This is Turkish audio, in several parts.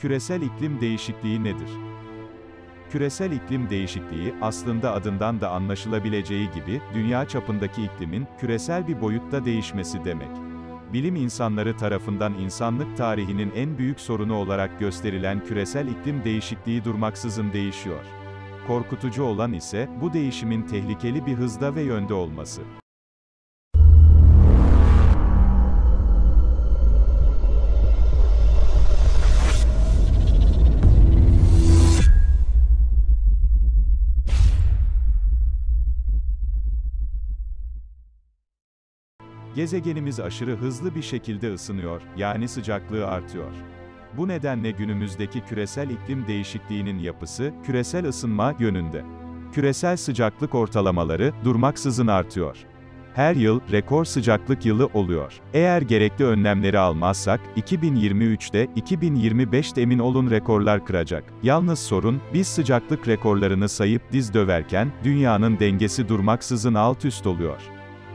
Küresel iklim değişikliği nedir? Küresel iklim değişikliği, aslında adından da anlaşılabileceği gibi, dünya çapındaki iklimin, küresel bir boyutta değişmesi demek. Bilim insanları tarafından insanlık tarihinin en büyük sorunu olarak gösterilen küresel iklim değişikliği durmaksızın değişiyor. Korkutucu olan ise, bu değişimin tehlikeli bir hızda ve yönde olması. Gezegenimiz aşırı hızlı bir şekilde ısınıyor, yani sıcaklığı artıyor. Bu nedenle günümüzdeki küresel iklim değişikliğinin yapısı, küresel ısınma yönünde. Küresel sıcaklık ortalamaları, durmaksızın artıyor. Her yıl, rekor sıcaklık yılı oluyor. Eğer gerekli önlemleri almazsak, 2023'te, 2025'te emin olun rekorlar kıracak. Yalnız sorun, biz sıcaklık rekorlarını sayıp diz döverken, dünyanın dengesi durmaksızın alt üst oluyor.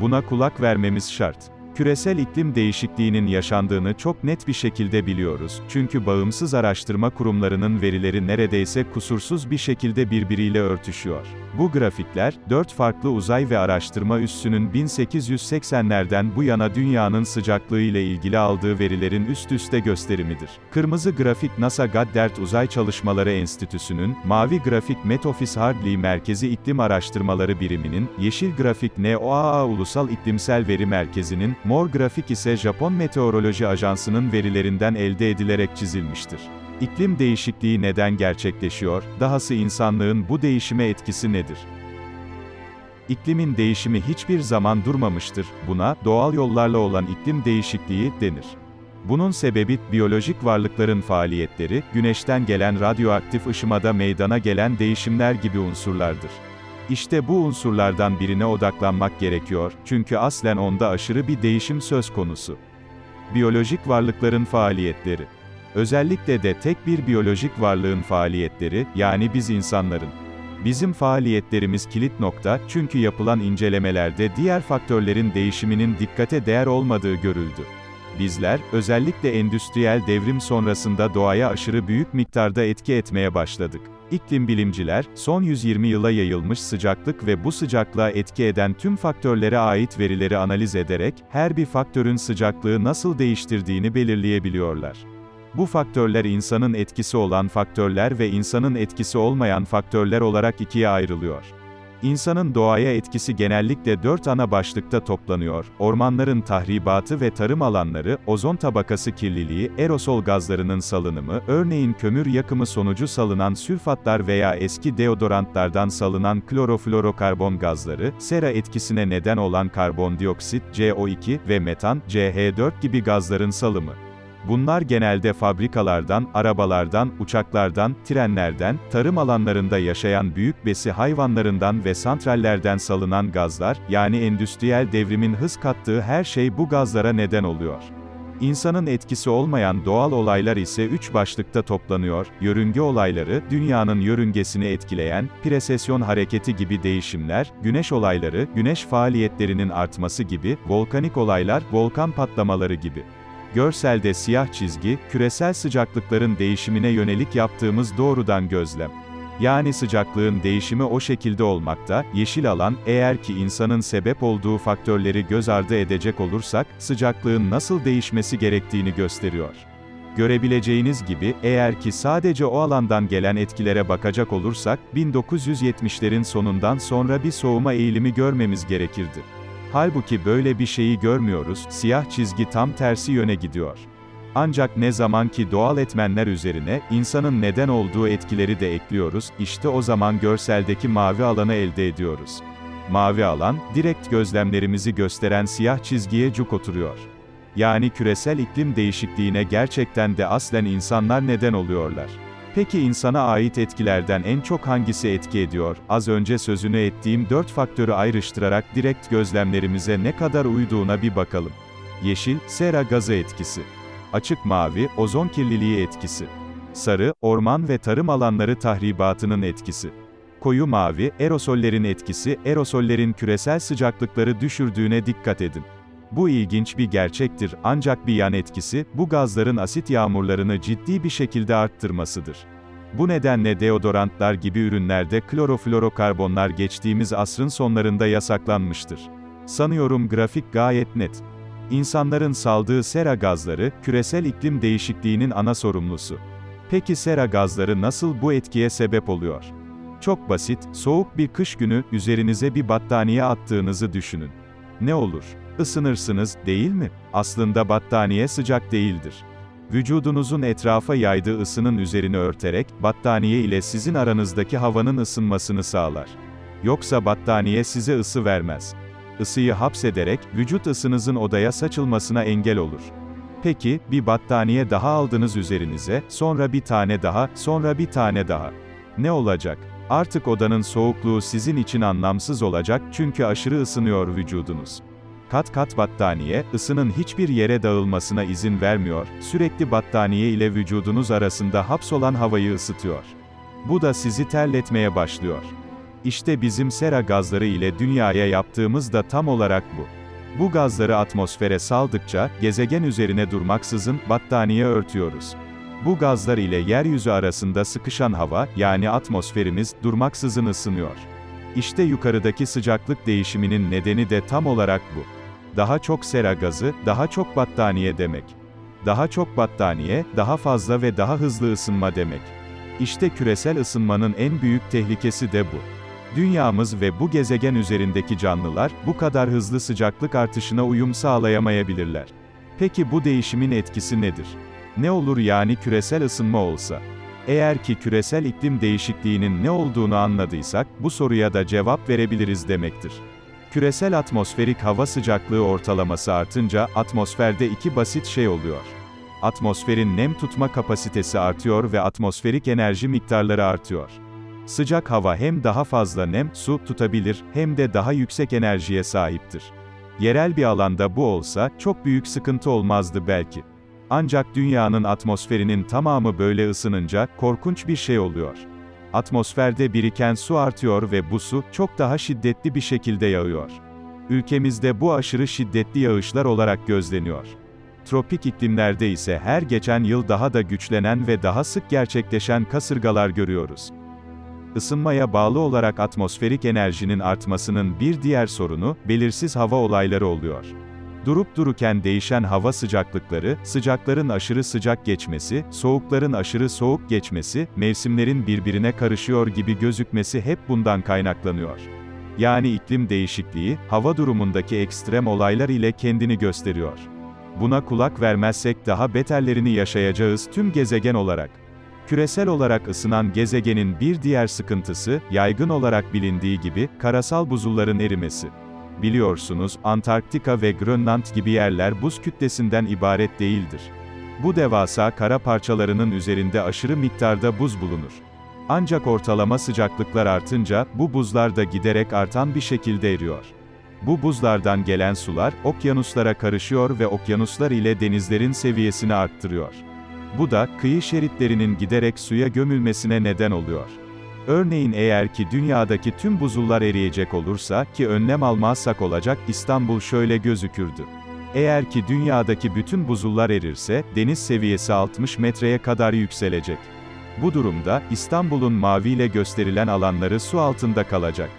Buna kulak vermemiz şart. Küresel iklim değişikliğinin yaşandığını çok net bir şekilde biliyoruz. Çünkü bağımsız araştırma kurumlarının verileri neredeyse kusursuz bir şekilde birbiriyle örtüşüyor. Bu grafikler, 4 farklı uzay ve araştırma üssünün 1880'lerden bu yana dünyanın sıcaklığı ile ilgili aldığı verilerin üst üste gösterimidir. Kırmızı grafik NASA Goddard Uzay Çalışmaları Enstitüsü'nün, mavi grafik Met Office Hadley Merkezi İklim Araştırmaları Birimi'nin, yeşil grafik NOAA Ulusal İklimsel Veri Merkezi'nin, mor grafik ise Japon Meteoroloji Ajansı'nın verilerinden elde edilerek çizilmiştir. İklim değişikliği neden gerçekleşiyor, dahası insanlığın bu değişime etkisi nedir? İklimin değişimi hiçbir zaman durmamıştır, buna, doğal yollarla olan iklim değişikliği, denir. Bunun sebebi, biyolojik varlıkların faaliyetleri, güneşten gelen radyoaktif ışımada meydana gelen değişimler gibi unsurlardır. İşte bu unsurlardan birine odaklanmak gerekiyor, çünkü aslen onda aşırı bir değişim söz konusu. Biyolojik varlıkların faaliyetleri. Özellikle de tek bir biyolojik varlığın faaliyetleri, yani biz insanların. Bizim faaliyetlerimiz kilit nokta, çünkü yapılan incelemelerde diğer faktörlerin değişiminin dikkate değer olmadığı görüldü. Bizler, özellikle endüstriyel devrim sonrasında doğaya aşırı büyük miktarda etki etmeye başladık. İklim bilimciler, son 120 yıla yayılmış sıcaklık ve bu sıcaklığa etki eden tüm faktörlere ait verileri analiz ederek, her bir faktörün sıcaklığı nasıl değiştirdiğini belirleyebiliyorlar. Bu faktörler insanın etkisi olan faktörler ve insanın etkisi olmayan faktörler olarak ikiye ayrılıyor. İnsanın doğaya etkisi genellikle 4 ana başlıkta toplanıyor: ormanların tahribatı ve tarım alanları, ozon tabakası kirliliği, aerosol gazlarının salınımı, örneğin kömür yakımı sonucu salınan sülfatlar veya eski deodorantlardan salınan kloroflorokarbon gazları, sera etkisine neden olan karbondioksit, CO2 ve metan, CH4 gibi gazların salımı. Bunlar genelde fabrikalardan, arabalardan, uçaklardan, trenlerden, tarım alanlarında yaşayan büyük besi hayvanlarından ve santrallerden salınan gazlar, yani endüstriyel devrimin hız kattığı her şey bu gazlara neden oluyor. İnsanın etkisi olmayan doğal olaylar ise 3 başlıkta toplanıyor: yörünge olayları, dünyanın yörüngesini etkileyen, presesyon hareketi gibi değişimler, güneş olayları, güneş faaliyetlerinin artması gibi, volkanik olaylar, volkan patlamaları gibi. Görselde siyah çizgi, küresel sıcaklıkların değişimine yönelik yaptığımız doğrudan gözlem. Yani sıcaklığın değişimi o şekilde olmakta, yeşil alan, eğer ki insanın sebep olduğu faktörleri göz ardı edecek olursak, sıcaklığın nasıl değişmesi gerektiğini gösteriyor. Görebileceğiniz gibi, eğer ki sadece o alandan gelen etkilere bakacak olursak, 1970'lerin sonundan sonra bir soğuma eğilimi görmemiz gerekirdi. Halbuki böyle bir şeyi görmüyoruz, siyah çizgi tam tersi yöne gidiyor. Ancak ne zaman ki doğal etmenler üzerine, insanın neden olduğu etkileri de ekliyoruz, işte o zaman görseldeki mavi alanı elde ediyoruz. Mavi alan, direkt gözlemlerimizi gösteren siyah çizgiye cuk oturuyor. Yani küresel iklim değişikliğine gerçekten de aslen insanlar neden oluyorlar. Peki insana ait etkilerden en çok hangisi etki ediyor? Az önce sözünü ettiğim 4 faktörü ayrıştırarak direkt gözlemlerimize ne kadar uyduğuna bir bakalım. Yeşil, sera gazı etkisi. Açık mavi, ozon kirliliği etkisi. Sarı, orman ve tarım alanları tahribatının etkisi. Koyu mavi, aerosollerin etkisi. Aerosollerin küresel sıcaklıkları düşürdüğüne dikkat edin. Bu ilginç bir gerçektir, ancak bir yan etkisi, bu gazların asit yağmurlarını ciddi bir şekilde arttırmasıdır. Bu nedenle deodorantlar gibi ürünlerde kloroflorokarbonlar geçtiğimiz asrın sonlarında yasaklanmıştır. Sanıyorum grafik gayet net. İnsanların saldığı sera gazları, küresel iklim değişikliğinin ana sorumlusu. Peki sera gazları nasıl bu etkiye sebep oluyor? Çok basit, soğuk bir kış günü, üzerinize bir battaniye attığınızı düşünün. Ne olur? Isınırsınız, değil mi? Aslında battaniye sıcak değildir. Vücudunuzun etrafa yaydığı ısının üzerine örterek, battaniye ile sizin aranızdaki havanın ısınmasını sağlar. Yoksa battaniye size ısı vermez. Isıyı hapsederek, vücut ısınızın odaya saçılmasına engel olur. Peki, bir battaniye daha aldınız üzerinize, sonra bir tane daha, sonra bir tane daha. Ne olacak? Artık odanın soğukluğu sizin için anlamsız olacak çünkü aşırı ısınıyor vücudunuz. Kat kat battaniye, ısının hiçbir yere dağılmasına izin vermiyor, sürekli battaniye ile vücudunuz arasında hapsolan havayı ısıtıyor. Bu da sizi terletmeye başlıyor. İşte bizim sera gazları ile dünyaya yaptığımız da tam olarak bu. Bu gazları atmosfere saldıkça, gezegen üzerine durmaksızın, battaniye örtüyoruz. Bu gazlar ile yeryüzü arasında sıkışan hava, yani atmosferimiz, durmaksızın ısınıyor. İşte yukarıdaki sıcaklık değişiminin nedeni de tam olarak bu. Daha çok sera gazı, daha çok battaniye demek. Daha çok battaniye, daha fazla ve daha hızlı ısınma demek. İşte küresel ısınmanın en büyük tehlikesi de bu. Dünyamız ve bu gezegen üzerindeki canlılar, bu kadar hızlı sıcaklık artışına uyum sağlayamayabilirler. Peki bu değişimin etkisi nedir? Ne olur yani küresel ısınma olsa? Eğer ki küresel iklim değişikliğinin ne olduğunu anladıysak, bu soruya da cevap verebiliriz demektir. Küresel atmosferik hava sıcaklığı ortalaması artınca, atmosferde iki basit şey oluyor. Atmosferin nem tutma kapasitesi artıyor ve atmosferik enerji miktarları artıyor. Sıcak hava hem daha fazla nem, su, tutabilir, hem de daha yüksek enerjiye sahiptir. Yerel bir alanda bu olsa, çok büyük sıkıntı olmazdı belki. Ancak dünyanın atmosferinin tamamı böyle ısınınca, korkunç bir şey oluyor. Atmosferde biriken su artıyor ve bu su, çok daha şiddetli bir şekilde yağıyor. Ülkemizde bu aşırı şiddetli yağışlar olarak gözleniyor. Tropik iklimlerde ise her geçen yıl daha da güçlenen ve daha sık gerçekleşen kasırgalar görüyoruz. Isınmaya bağlı olarak atmosferik enerjinin artmasının bir diğer sorunu, belirsiz hava olayları oluyor. Durup dururken değişen hava sıcaklıkları, sıcakların aşırı sıcak geçmesi, soğukların aşırı soğuk geçmesi, mevsimlerin birbirine karışıyor gibi gözükmesi hep bundan kaynaklanıyor. Yani iklim değişikliği, hava durumundaki ekstrem olaylar ile kendini gösteriyor. Buna kulak vermezsek daha beterlerini yaşayacağız tüm gezegen olarak. Küresel olarak ısınan gezegenin bir diğer sıkıntısı, yaygın olarak bilindiği gibi, karasal buzulların erimesi. Biliyorsunuz, Antarktika ve Grönland gibi yerler buz kütlesinden ibaret değildir. Bu devasa kara parçalarının üzerinde aşırı miktarda buz bulunur. Ancak ortalama sıcaklıklar artınca, bu buzlar da giderek artan bir şekilde eriyor. Bu buzlardan gelen sular, okyanuslara karışıyor ve okyanuslar ile denizlerin seviyesini arttırıyor. Bu da, kıyı şeritlerinin giderek suya gömülmesine neden oluyor. Örneğin eğer ki dünyadaki tüm buzullar eriyecek olursa, ki önlem almazsak olacak, İstanbul şöyle gözükürdü. Eğer ki dünyadaki bütün buzullar erirse, deniz seviyesi 60 metreye kadar yükselecek. Bu durumda, İstanbul'un maviyle gösterilen alanları su altında kalacak.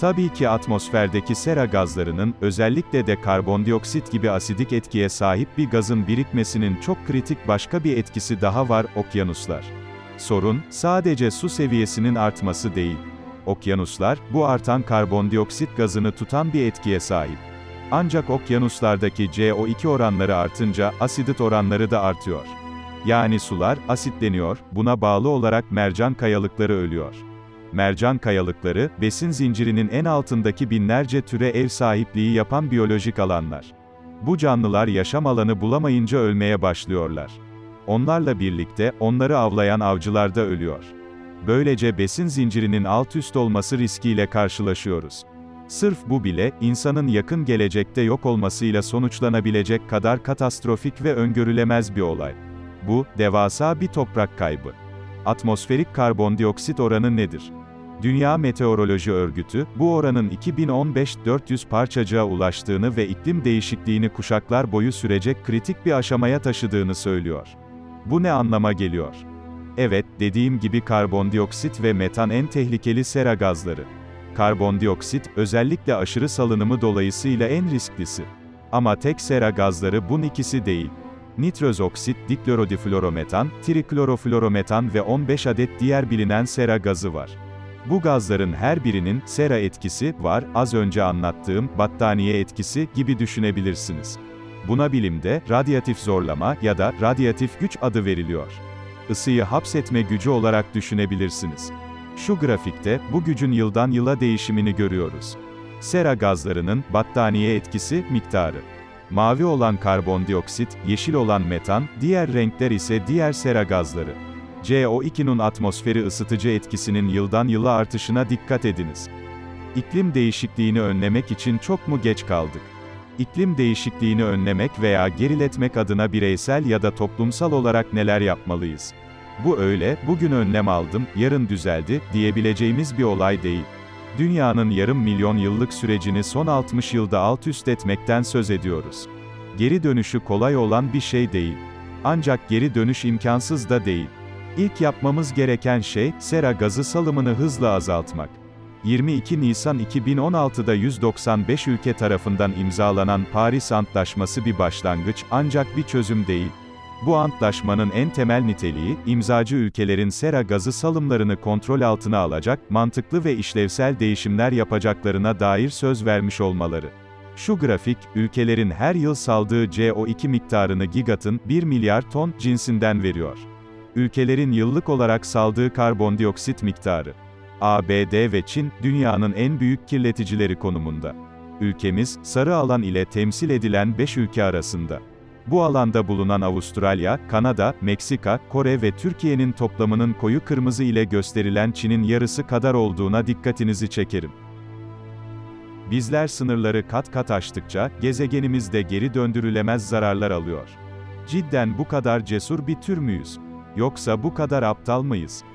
Tabii ki atmosferdeki sera gazlarının, özellikle de karbondioksit gibi asidik etkiye sahip bir gazın birikmesinin çok kritik başka bir etkisi daha var, okyanuslar. Sorun, sadece su seviyesinin artması değil. Okyanuslar, bu artan karbondioksit gazını tutan bir etkiye sahip. Ancak okyanuslardaki CO2 oranları artınca, asidit oranları da artıyor. Yani sular, asitleniyor, buna bağlı olarak mercan kayalıkları ölüyor. Mercan kayalıkları, besin zincirinin en altındaki binlerce türe ev sahipliği yapan biyolojik alanlar. Bu canlılar yaşam alanı bulamayınca ölmeye başlıyorlar. Onlarla birlikte, onları avlayan avcılar da ölüyor. Böylece besin zincirinin alt üst olması riskiyle karşılaşıyoruz. Sırf bu bile, insanın yakın gelecekte yok olmasıyla sonuçlanabilecek kadar katastrofik ve öngörülemez bir olay. Bu, devasa bir toprak kaybı. Atmosferik karbondioksit oranı nedir? Dünya Meteoroloji Örgütü, bu oranın 2015-400 parçacığa ulaştığını ve iklim değişikliğini kuşaklar boyu sürecek kritik bir aşamaya taşıdığını söylüyor. Bu ne anlama geliyor? Evet, dediğim gibi karbondioksit ve metan en tehlikeli sera gazları. Karbondioksit, özellikle aşırı salınımı dolayısıyla en risklisi. Ama tek sera gazları bunun ikisi değil. Nitrozoksit, diklorodiflorometan, trikloroflorometan ve 15 adet diğer bilinen sera gazı var. Bu gazların her birinin sera etkisi var, az önce anlattığım battaniye etkisi gibi düşünebilirsiniz. Buna bilimde radyatif zorlama ya da radyatif güç adı veriliyor. Isıyı hapsetme gücü olarak düşünebilirsiniz. Şu grafikte bu gücün yıldan yıla değişimini görüyoruz. Sera gazlarının battaniye etkisi miktarı. Mavi olan karbondioksit, yeşil olan metan, diğer renkler ise diğer sera gazları. CO2'nun atmosferi ısıtıcı etkisinin yıldan yıla artışına dikkat ediniz. İklim değişikliğini önlemek için çok mu geç kaldık? İklim değişikliğini önlemek veya geriletmek adına bireysel ya da toplumsal olarak neler yapmalıyız? Bu öyle, bugün önlem aldım, yarın düzeldi, diyebileceğimiz bir olay değil. Dünyanın yarım milyon yıllık sürecini son 60 yılda alt üst etmekten söz ediyoruz. Geri dönüşü kolay olan bir şey değil. Ancak geri dönüş imkansız da değil. İlk yapmamız gereken şey, sera gazı salımını hızla azaltmak. 22 Nisan 2016'da 195 ülke tarafından imzalanan Paris Antlaşması bir başlangıç, ancak bir çözüm değil. Bu antlaşmanın en temel niteliği, imzacı ülkelerin sera gazı salımlarını kontrol altına alacak, mantıklı ve işlevsel değişimler yapacaklarına dair söz vermiş olmaları. Şu grafik, ülkelerin her yıl saldığı CO2 miktarını gigatın, 1 milyar ton, cinsinden veriyor. Ülkelerin yıllık olarak saldığı karbondioksit miktarı. ABD ve Çin, dünyanın en büyük kirleticileri konumunda. Ülkemiz, sarı alan ile temsil edilen 5 ülke arasında. Bu alanda bulunan Avustralya, Kanada, Meksika, Kore ve Türkiye'nin toplamının koyu kırmızı ile gösterilen Çin'in yarısı kadar olduğuna dikkatinizi çekerim. Bizler sınırları kat kat aştıkça, gezegenimiz de geri döndürülemez zararlar alıyor. Cidden bu kadar cesur bir tür müyüz? Yoksa bu kadar aptal mıyız?